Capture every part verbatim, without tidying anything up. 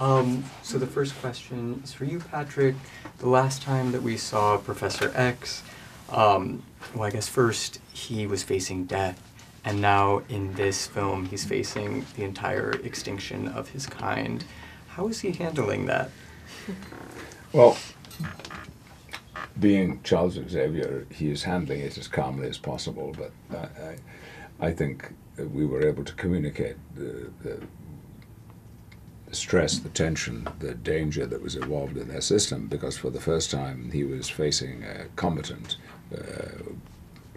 Um, so the first question is for you, Patrick. The last time that we saw Professor X, um, well, I guess first he was facing death, and now in this film he's facing the entire extinction of his kind. How is he handling that? Well, being Charles Xavier, he is handling it as calmly as possible, but I, I, I think we were able to communicate the, the stress, the tension, the danger that was involved in their system, because for the first time he was facing a combatant uh,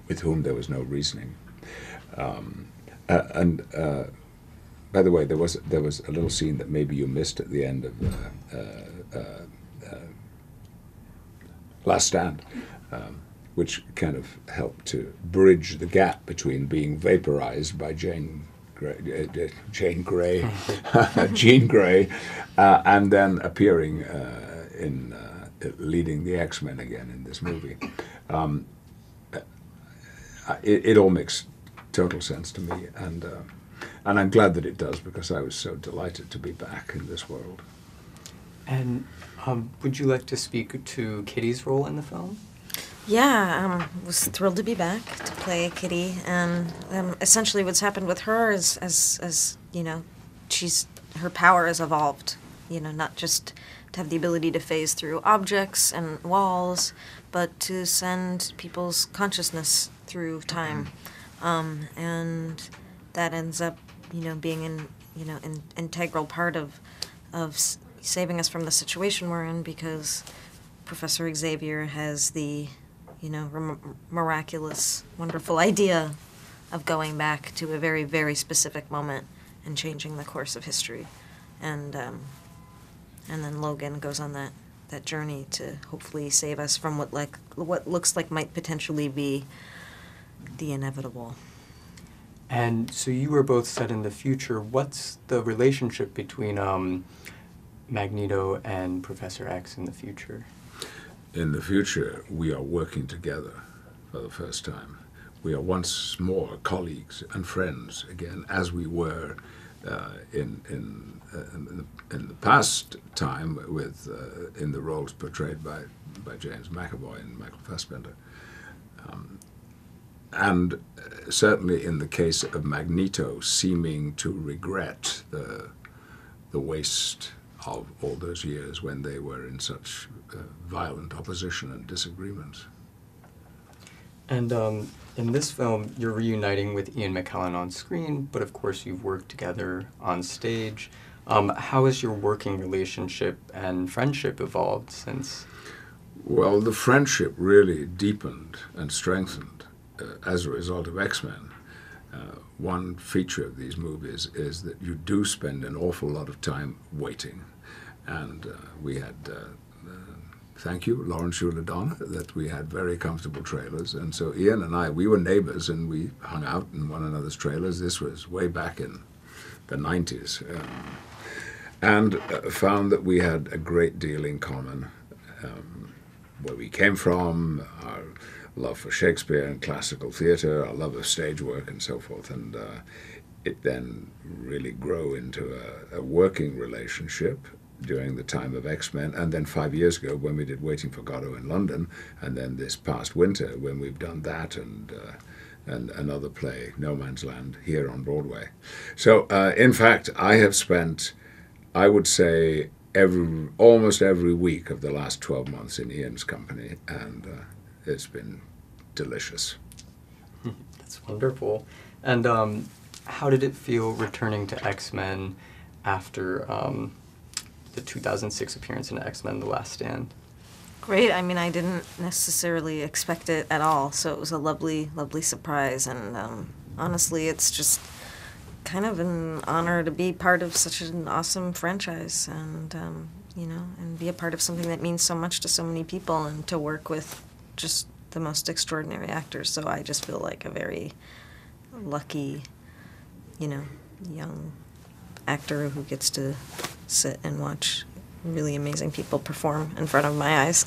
with whom there was no reasoning. Um, uh, and uh, by the way, there was there was a little scene that maybe you missed at the end of uh, uh, uh, uh, Last Stand, um, which kind of helped to bridge the gap between being vaporized by Jane. Jean Grey, Jean Grey, uh, and then appearing uh, in uh, leading the X-Men again in this movie. Um, it, it all makes total sense to me, and uh, and I'm glad that it does, because I was so delighted to be back in this world. And um, would you like to speak to Kitty's role in the film? Yeah, I um, was thrilled to be back to play Kitty, and um, essentially what's happened with her is, as, as you know, she's her power has evolved. You know, not just to have the ability to phase through objects and walls, but to send people's consciousness through time, um, and that ends up, you know, being an you know an integral part of of s saving us from the situation we're in, because Professor Xavier has the you know, miraculous, wonderful idea of going back to a very, very specific moment and changing the course of history. And um, and then Logan goes on that, that journey to hopefully save us from what, like, what looks like might potentially be the inevitable. And so you were both set in the future. What's the relationship between um, Magneto and Professor X in the future? In the future, we are working together for the first time. We are once more colleagues and friends again, as we were uh, in in, uh, in, the, in the past time with uh, in the roles portrayed by by James McAvoy and Michael Fassbender, um, and certainly in the case of Magneto, seeming to regret the the waste of all those years when they were in such uh, violent opposition and disagreement. And um, in this film, you're reuniting with Ian McKellen on screen, but of course you've worked together on stage. Um, how has your working relationship and friendship evolved since? Well, the friendship really deepened and strengthened uh, as a result of X-Men. Uh, one feature of these movies is that you do spend an awful lot of time waiting. And uh, we had, uh, uh, thank you, Lawrence Shuladonna, that we had very comfortable trailers. And so Ian and I, we were neighbors, and we hung out in one another's trailers. This was way back in the nineties. Um, and uh, found that we had a great deal in common. Um, where we came from, our love for Shakespeare and classical theatre, our love of stage work and so forth, and uh, it then really grew into a, a working relationship during the time of X-Men, and then five years ago when we did Waiting for Godot in London, and then this past winter when we've done that and uh, and another play, No Man's Land, here on Broadway. So, uh, in fact, I have spent, I would say, every, almost every week of the last twelve months in Ian's company, and uh, it's been delicious. That's wonderful. And um, how did it feel returning to X-Men after um, the two thousand six appearance in X-Men, The Last Stand? Great. I mean, I didn't necessarily expect it at all, so it was a lovely, lovely surprise. And um, honestly, it's just kind of an honor to be part of such an awesome franchise, and, um, you know, and be a part of something that means so much to so many people, and to work with just the most extraordinary actors. So I just feel like a very lucky, you know, young actor who gets to sit and watch really amazing people perform in front of my eyes.